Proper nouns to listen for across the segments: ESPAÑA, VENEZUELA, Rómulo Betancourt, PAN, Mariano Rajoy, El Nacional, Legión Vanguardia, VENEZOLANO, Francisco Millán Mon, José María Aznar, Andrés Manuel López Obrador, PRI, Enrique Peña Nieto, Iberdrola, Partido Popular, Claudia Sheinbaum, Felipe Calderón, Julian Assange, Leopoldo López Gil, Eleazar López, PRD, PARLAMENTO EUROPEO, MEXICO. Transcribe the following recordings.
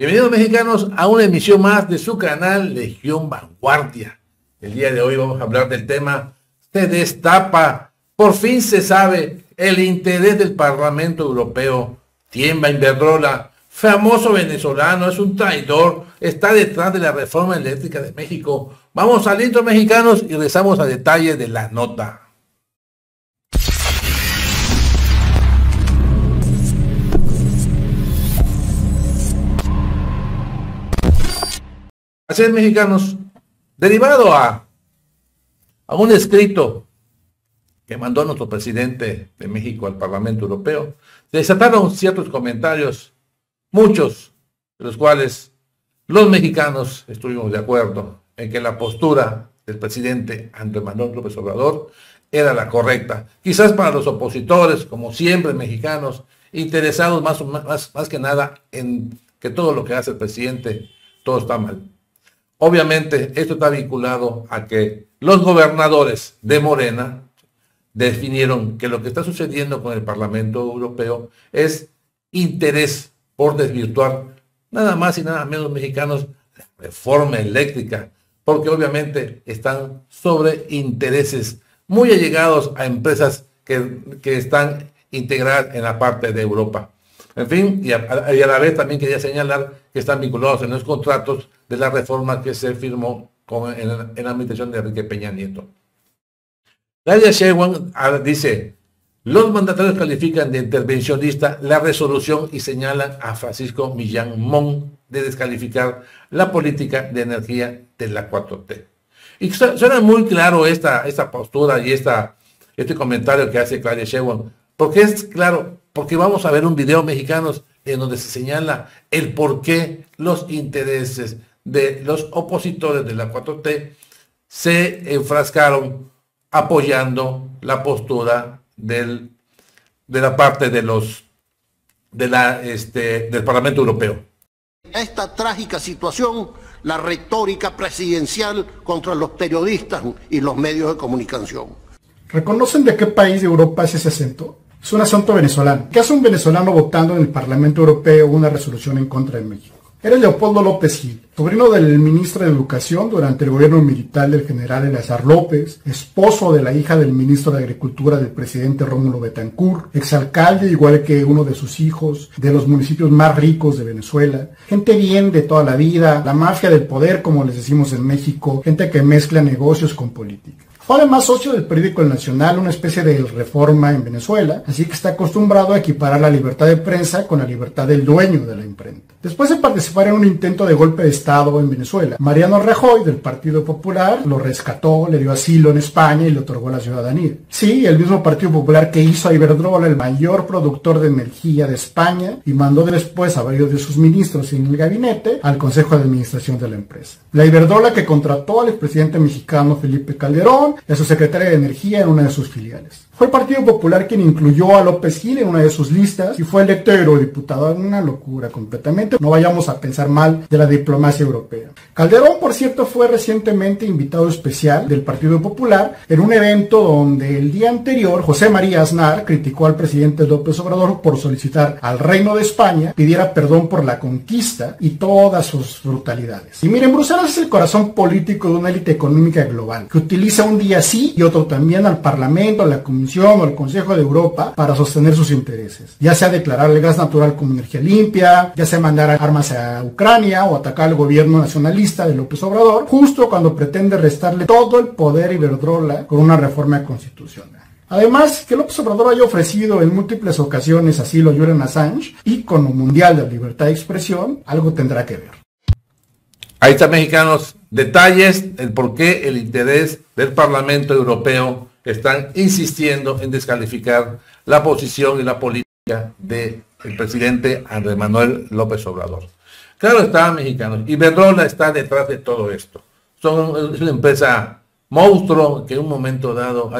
Bienvenidos mexicanos a una emisión más de su canal Legión Vanguardia. El día de hoy vamos a hablar del tema se destapa, por fin se sabe el interés del Parlamento Europeo. Tiembla Iberdrola, famoso venezolano, es un traidor, está detrás de la reforma eléctrica de México. Vamos al intro mexicanos y regresamos a detalle de la nota. Así es, mexicanos, derivado a un escrito que mandó nuestro presidente de México al Parlamento Europeo, se desataron ciertos comentarios, muchos de los cuales los mexicanos estuvimos de acuerdo en que la postura del presidente Andrés Manuel López Obrador era la correcta. Quizás para los opositores, como siempre mexicanos, interesados más que nada en que todo lo que hace el presidente, todo está mal. Obviamente, esto está vinculado a que los gobernadores de Morena definieron que lo que está sucediendo con el Parlamento Europeo es interés por desvirtuar, nada más y nada menos mexicanos, la reforma eléctrica, porque obviamente están sobre intereses muy allegados a empresas que están integradas en la parte de Europa. En fin, y a la vez también quería señalar que están vinculados en los contratos de la reforma que se firmó en la administración de Enrique Peña Nieto. Claudia Sheinbaum dice, los mandatarios califican de intervencionista la resolución y señalan a Francisco Millán Mon de descalificar la política de energía de la 4T. Y suena muy claro esta postura y este comentario que hace Claudia Sheinbaum, porque es claro, porque vamos a ver un video mexicanos en donde se señala el por qué los intereses de los opositores de la 4T se enfrascaron apoyando la postura de la parte del Parlamento Europeo. Esta trágica situación, la retórica presidencial contra los periodistas y los medios de comunicación. ¿Reconocen de qué país de Europa es ese acento? Es un asunto venezolano. ¿Qué hace un venezolano votando en el Parlamento Europeo una resolución en contra de México? Era Leopoldo López Gil, sobrino del ministro de Educación durante el gobierno militar del general Eleazar López, esposo de la hija del ministro de Agricultura del presidente Rómulo Betancourt, exalcalde igual que uno de sus hijos, de los municipios más ricos de Venezuela, gente bien de toda la vida, la mafia del poder como les decimos en México, gente que mezcla negocios con política. Fue además socio del periódico El Nacional, una especie de Reforma en Venezuela, así que está acostumbrado a equiparar la libertad de prensa con la libertad del dueño de la imprenta. Después de participar en un intento de golpe de Estado en Venezuela, Mariano Rajoy del Partido Popular lo rescató, le dio asilo en España y le otorgó la ciudadanía. Sí, el mismo Partido Popular que hizo a Iberdrola el mayor productor de energía de España y mandó después a varios de sus ministros en el gabinete al Consejo de Administración de la empresa. La Iberdrola que contrató al expresidente mexicano Felipe Calderón y a su secretaria de Energía en una de sus filiales. Fue el Partido Popular quien incluyó a López Gil en una de sus listas y fue electo eurodiputado. Una locura completamente. No vayamos a pensar mal de la diplomacia europea. Calderón, por cierto, fue recientemente invitado especial del Partido Popular en un evento donde el día anterior José María Aznar criticó al presidente López Obrador por solicitar al Reino de España pidiera perdón por la conquista y todas sus brutalidades. Y miren, Bruselas es el corazón político de una élite económica global que utiliza un día sí y otro también al Parlamento, a la Comisión o al Consejo de Europa para sostener sus intereses, ya sea declarar el gas natural como energía limpia, ya sea mandar armas a Ucrania o atacar al gobierno nacionalista de López Obrador, justo cuando pretende restarle todo el poder a Iberdrola con una reforma constitucional. Además, que López Obrador haya ofrecido en múltiples ocasiones asilo a Julian Assange, ícono mundial de la libertad de expresión, algo tendrá que ver. Ahí está, mexicanos, detalles del por qué el interés del Parlamento Europeo están insistiendo en descalificar la posición y la política del presidente Andrés Manuel López Obrador. Claro está, mexicanos, Iberdrola está detrás de todo esto. Es una empresa monstruo que en un momento dado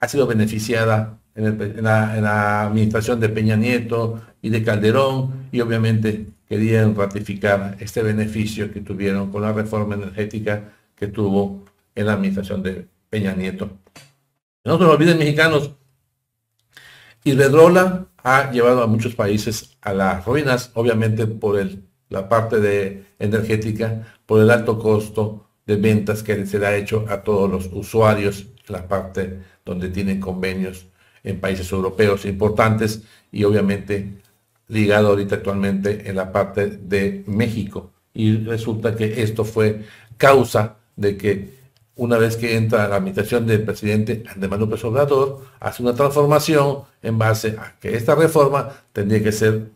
ha sido beneficiada en la administración de Peña Nieto y de Calderón, y obviamente querían ratificar este beneficio que tuvieron con la reforma energética que tuvo en la administración de Peña Nieto. No se olviden, mexicanos, Iberdrola ha llevado a muchos países a las ruinas, obviamente por la parte energética, por el alto costo de ventas que se le ha hecho a todos los usuarios, la parte donde tienen convenios en países europeos importantes y obviamente ligado ahorita actualmente en la parte de México. Y resulta que esto fue causa de que una vez que entra a la administración del presidente Andrés Manuel López Obrador, hace una transformación en base a que esta reforma tendría que ser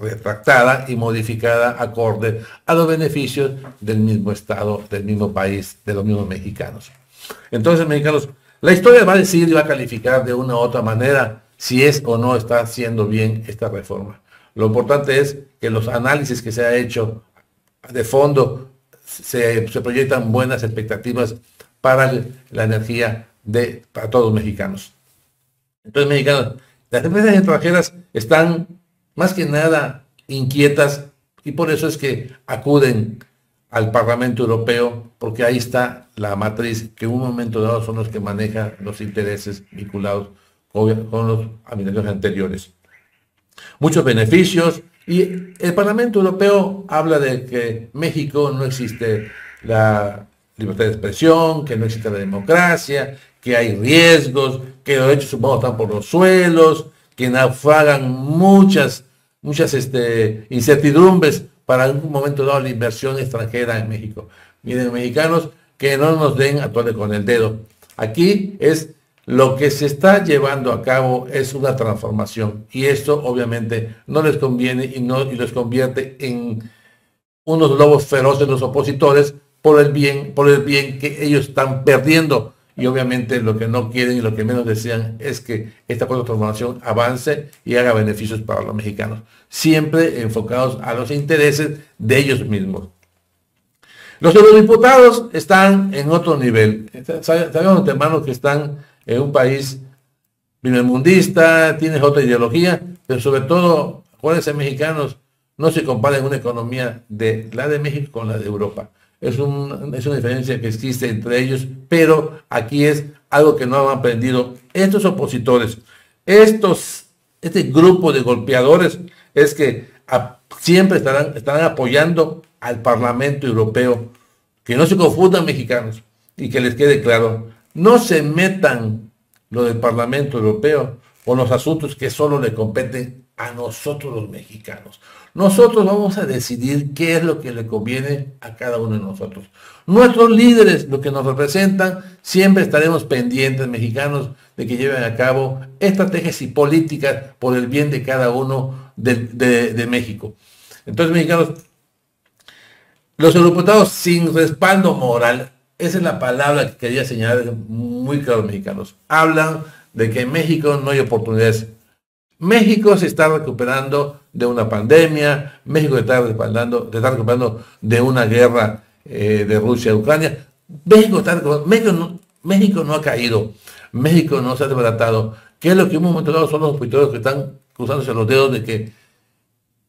retractada y modificada acorde a los beneficios del mismo Estado, del mismo país, de los mismos mexicanos. Entonces, mexicanos, la historia va a decir y va a calificar de una u otra manera si es o no está haciendo bien esta reforma. Lo importante es que los análisis que se ha hecho de fondo se proyectan buenas expectativas para la energía para todos los mexicanos. Entonces, mexicanos, las empresas extranjeras están más que nada inquietas y por eso es que acuden al Parlamento Europeo, porque ahí está la matriz que en un momento dado son los que manejan los intereses vinculados con las administraciones anteriores. Muchos beneficios, y el Parlamento Europeo habla de que México no existe la libertad de expresión, que no existe la democracia, que hay riesgos, que los derechos humanos están por los suelos, que naufragan muchas incertidumbres para algún momento dado la inversión extranjera en México. Miren, mexicanos, que no nos den a todos con el dedo. Aquí es lo que se está llevando a cabo, es una transformación, y esto obviamente no les conviene y los convierte en unos lobos feroces los opositores por el bien que ellos están perdiendo. Y obviamente lo que no quieren y lo que menos desean es que esta transformación avance y haga beneficios para los mexicanos, siempre enfocados a los intereses de ellos mismos. Los eurodiputados están en otro nivel. Sabemos de antemano que están en un país primermundista, tienes otra ideología, pero sobre todo, acuérdense mexicanos, no se comparen una economía de la de México con la de Europa. Es una diferencia que existe entre ellos, pero aquí es algo que no han aprendido estos opositores. Este grupo de golpeadores es que siempre estarán apoyando al Parlamento Europeo. Que no se confundan mexicanos y que les quede claro, no se metan lo del Parlamento Europeo con los asuntos que solo le competen a nosotros los mexicanos. Nosotros vamos a decidir qué es lo que le conviene a cada uno de nosotros. Nuestros líderes, los que nos representan, siempre estaremos pendientes, mexicanos, de que lleven a cabo estrategias y políticas por el bien de cada uno de México. Entonces, mexicanos, los eurodiputados sin respaldo moral, esa es la palabra que quería señalar muy claro, mexicanos. Hablan de que en México no hay oportunidades. México se está recuperando de una pandemia, México se está recuperando de una guerra de Rusia a Ucrania. México no ha caído, México no se ha desbaratado. ¿Qué es lo que en un momento dado son los opositores que están cruzándose los dedos de que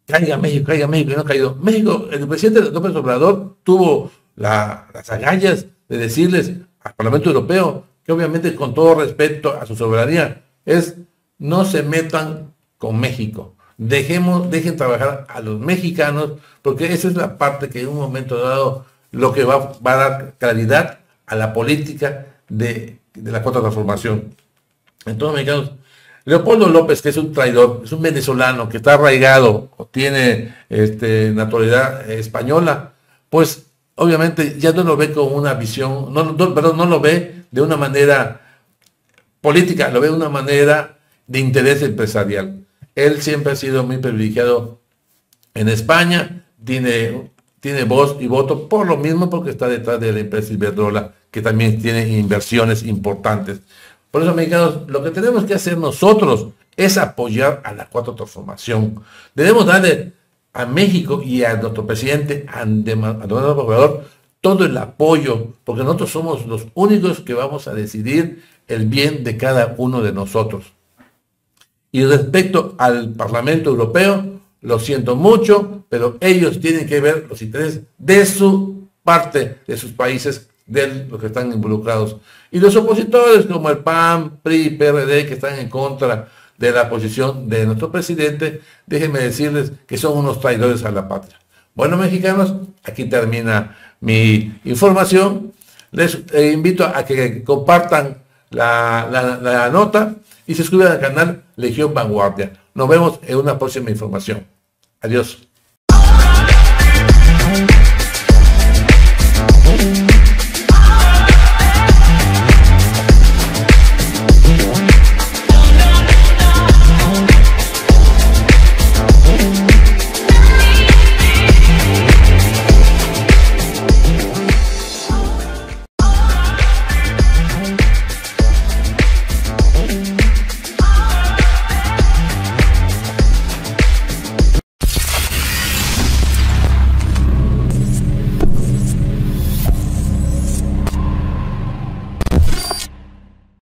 caiga México, y no ha caído? México, el presidente López Obrador tuvo las agallas de decirles al Parlamento Europeo que obviamente con todo respeto a su soberanía es: no se metan con México, dejen trabajar a los mexicanos, porque esa es la parte que en un momento dado lo que va a dar claridad a la política de la cuarta transformación. Entonces, mexicanos, Leopoldo López, que es un traidor, es un venezolano que está arraigado o tiene naturalidad española, pues obviamente ya no lo ve con una visión, no lo ve de una manera política, lo ve de una manera de interés empresarial. Él siempre ha sido muy privilegiado en España, tiene voz y voto por lo mismo, porque está detrás de la empresa Iberdrola, que también tiene inversiones importantes. Por eso, mexicanos, lo que tenemos que hacer nosotros es apoyar a la cuarta transformación. Debemos darle a México y a nuestro presidente Andrés Manuel López Obrador todo el apoyo, porque nosotros somos los únicos que vamos a decidir el bien de cada uno de nosotros. Y respecto al Parlamento Europeo, lo siento mucho, pero ellos tienen que ver los intereses de su parte, de sus países, de los que están involucrados. Y los opositores como el PAN, PRI, PRD, que están en contra de la posición de nuestro presidente, déjenme decirles que son unos traidores a la patria. Bueno, mexicanos, aquí termina mi información. Les invito a que compartan la nota y se suscriban al canal Legión Vanguardia. Nos vemos en una próxima información. Adiós.